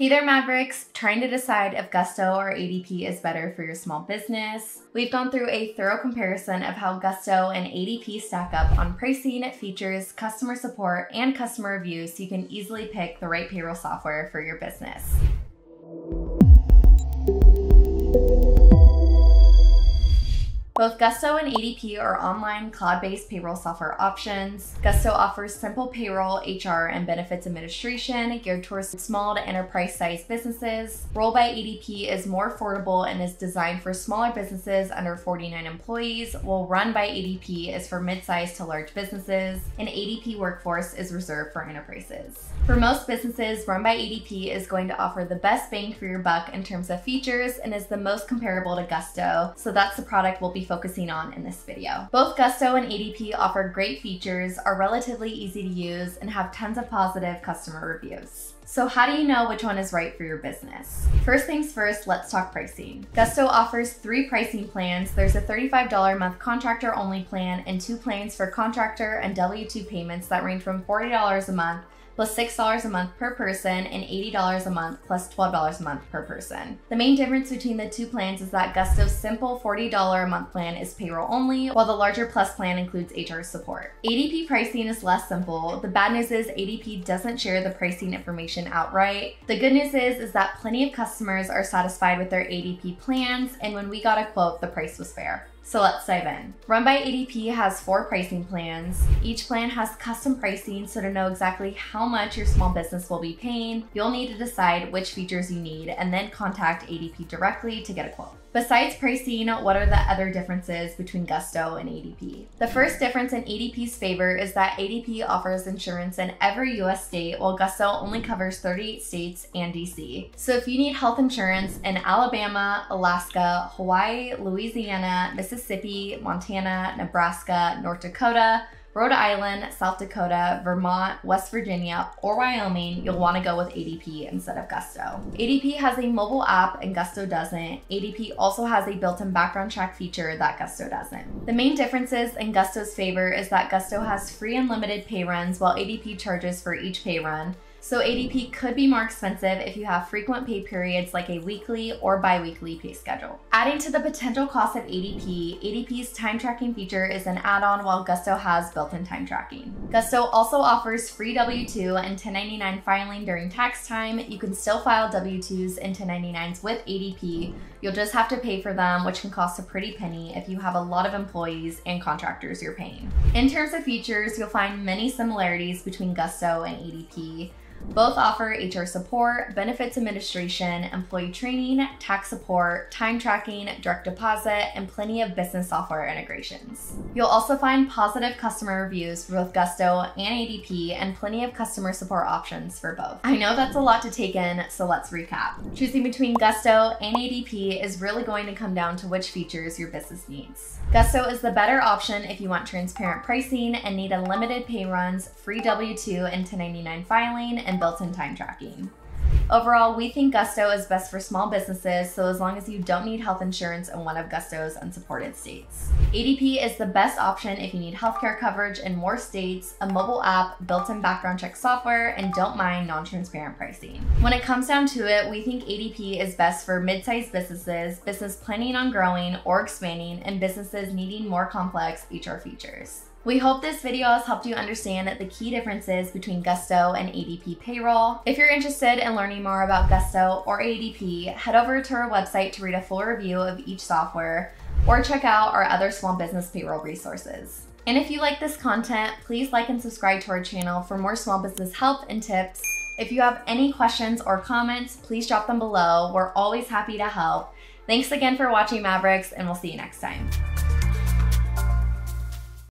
Hey there Mavericks, trying to decide if Gusto or ADP is better for your small business. We've gone through a thorough comparison of how Gusto and ADP stack up on pricing, features, customer support, and customer reviews so you can easily pick the right payroll software for your business. Both Gusto and ADP are online cloud-based payroll software options. Gusto offers simple payroll, HR, and benefits administration geared towards small to enterprise-sized businesses. Roll by ADP is more affordable and is designed for smaller businesses under 49 employees, while Run by ADP is for mid-sized to large businesses, and ADP Workforce is reserved for enterprises. For most businesses, Run by ADP is going to offer the best bang for your buck in terms of features and is the most comparable to Gusto, so that's the product we'll be focusing on in this video. Both Gusto and ADP offer great features, are relatively easy to use, and have tons of positive customer reviews. So how do you know which one is right for your business? First things first, let's talk pricing. Gusto offers 3 pricing plans. There's a $35 a month contractor only plan and 2 plans for contractor and W-2 payments that range from $40 a month plus $6 a month per person and $80 a month plus $12 a month per person. The main difference between the 2 plans is that Gusto's simple $40 a month plan is payroll only, while the larger plus plan includes HR support. ADP pricing is less simple. The bad news is ADP doesn't share the pricing information outright. The good news is that plenty of customers are satisfied with their ADP plans, and when we got a quote, the price was fair. So let's dive in. Run by ADP has 4 pricing plans. Each plan has custom pricing, so to know exactly how much your small business will be paying, you'll need to decide which features you need and then contact ADP directly to get a quote. Besides pricing, what are the other differences between Gusto and ADP? The first difference in ADP's favor is that ADP offers insurance in every US state, while Gusto only covers 38 states and DC. So if you need health insurance in Alabama, Alaska, Hawaii, Louisiana, Mississippi, Montana, Nebraska, North Dakota, Rhode Island, South Dakota, Vermont, West Virginia, or Wyoming, you'll want to go with ADP instead of Gusto. ADP has a mobile app and Gusto doesn't. ADP also has a built-in background check feature that Gusto doesn't. The main differences in Gusto's favor is that Gusto has free unlimited pay runs while ADP charges for each pay run. So ADP could be more expensive if you have frequent pay periods like a weekly or bi-weekly pay schedule. Adding to the potential cost of ADP, ADP's time tracking feature is an add-on while Gusto has built-in time tracking. Gusto also offers free W-2 and 1099 filing during tax time. You can still file W-2s and 1099s with ADP. You'll just have to pay for them, which can cost a pretty penny if you have a lot of employees and contractors you're paying. In terms of features, you'll find many similarities between Gusto and ADP. Both offer HR support, benefits administration, employee training, tax support, time tracking, direct deposit, and plenty of business software integrations. You'll also find positive customer reviews for both Gusto and ADP and plenty of customer support options for both. I know that's a lot to take in, so let's recap. Choosing between Gusto and ADP is really going to come down to which features your business needs. Gusto is the better option if you want transparent pricing and need unlimited pay runs, free W-2 and 1099 filing, and built-in time tracking. Overall, we think Gusto is best for small businesses, so as long as you don't need health insurance in one of Gusto's unsupported states. ADP is the best option if you need healthcare coverage in more states, a mobile app, built-in background check software, and don't mind non-transparent pricing. When it comes down to it, we think ADP is best for mid-sized businesses, business planning on growing or expanding, and businesses needing more complex HR features. We hope this video has helped you understand the key differences between Gusto and ADP payroll. If you're interested in learning more about Gusto or ADP, head over to our website to read a full review of each software or check out our other small business payroll resources. And if you like this content, please like and subscribe to our channel for more small business help and tips. If you have any questions or comments, please drop them below. We're always happy to help. Thanks again for watching Mavericks, and we'll see you next time.